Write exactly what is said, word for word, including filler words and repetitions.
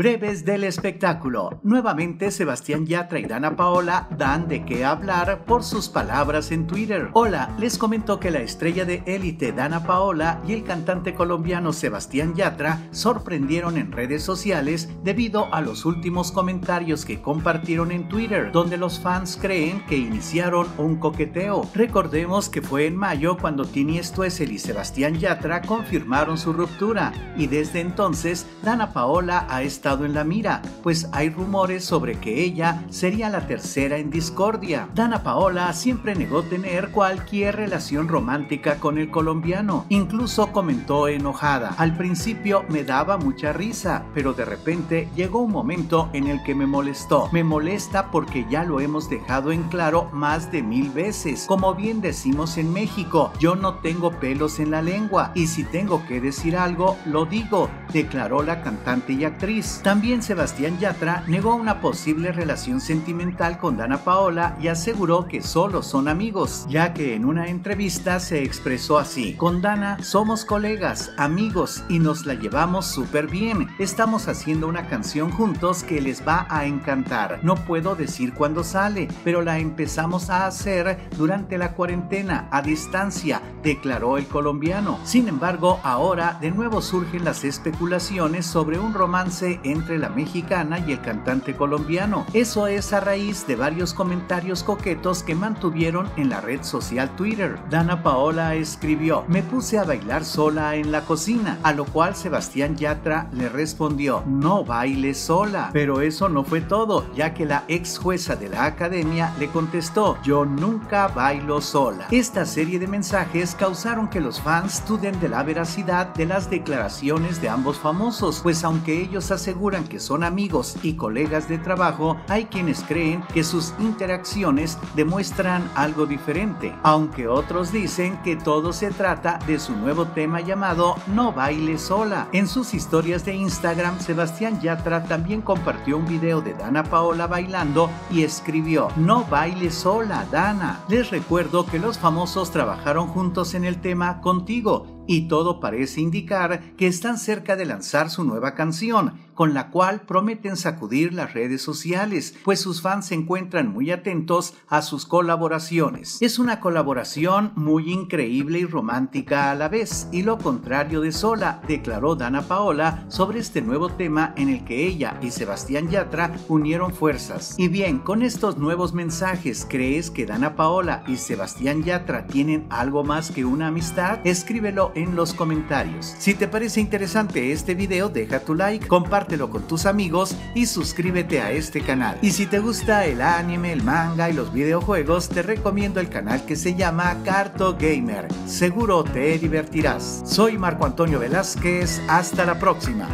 Breves del espectáculo. Nuevamente Sebastián Yatra y Danna Paola dan de qué hablar por sus palabras en Twitter. Hola, les comento que la estrella de Élite Danna Paola y el cantante colombiano Sebastián Yatra sorprendieron en redes sociales debido a los últimos comentarios que compartieron en Twitter, donde los fans creen que iniciaron un coqueteo. Recordemos que fue en mayo cuando Tini Stoessel y Sebastián Yatra confirmaron su ruptura, y desde entonces Danna Paola ha estado en la mira, pues hay rumores sobre que ella sería la tercera en discordia. Danna Paola siempre negó tener cualquier relación romántica con el colombiano, incluso comentó enojada: al principio me daba mucha risa, pero de repente llegó un momento en el que me molestó. Me molesta porque ya lo hemos dejado en claro más de mil veces. Como bien decimos en México, yo no tengo pelos en la lengua y si tengo que decir algo, lo digo, declaró la cantante y actriz. También Sebastián Yatra negó una posible relación sentimental con Danna Paola y aseguró que solo son amigos, ya que en una entrevista se expresó así: con Danna somos colegas, amigos y nos la llevamos súper bien. Estamos haciendo una canción juntos que les va a encantar. No puedo decir cuándo sale, pero la empezamos a hacer durante la cuarentena, a distancia, declaró el colombiano. Sin embargo, ahora de nuevo surgen las especulaciones sobre un romance entre la mexicana y el cantante colombiano. Eso es a raíz de varios comentarios coquetos que mantuvieron en la red social Twitter. Danna Paola escribió: me puse a bailar sola en la cocina, a lo cual Sebastián Yatra le respondió: no baile sola. Pero eso no fue todo, ya que la ex jueza de la academia le contestó: yo nunca bailo sola. Esta serie de mensajes causaron que los fans duden de la veracidad de las declaraciones de ambos famosos, pues aunque ellos aseguran aseguran que son amigos y colegas de trabajo, hay quienes creen que sus interacciones demuestran algo diferente, aunque otros dicen que todo se trata de su nuevo tema llamado No baile sola. En sus historias de Instagram, Sebastián Yatra también compartió un video de Danna Paola bailando y escribió: No baile sola, Danna. Les recuerdo que los famosos trabajaron juntos en el tema Contigo, y todo parece indicar que están cerca de lanzar su nueva canción, con la cual prometen sacudir las redes sociales, pues sus fans se encuentran muy atentos a sus colaboraciones. Es una colaboración muy increíble y romántica a la vez, y lo contrario de sola, declaró Danna Paola sobre este nuevo tema en el que ella y Sebastián Yatra unieron fuerzas. Y bien, con estos nuevos mensajes, ¿crees que Danna Paola y Sebastián Yatra tienen algo más que una amistad? Escríbelo en en los comentarios. Si te parece interesante este video, deja tu like, compártelo con tus amigos y suscríbete a este canal. Y si te gusta el anime, el manga y los videojuegos, te recomiendo el canal que se llama Carto Gamer. Seguro te divertirás. Soy Marco Antonio Velázquez, hasta la próxima.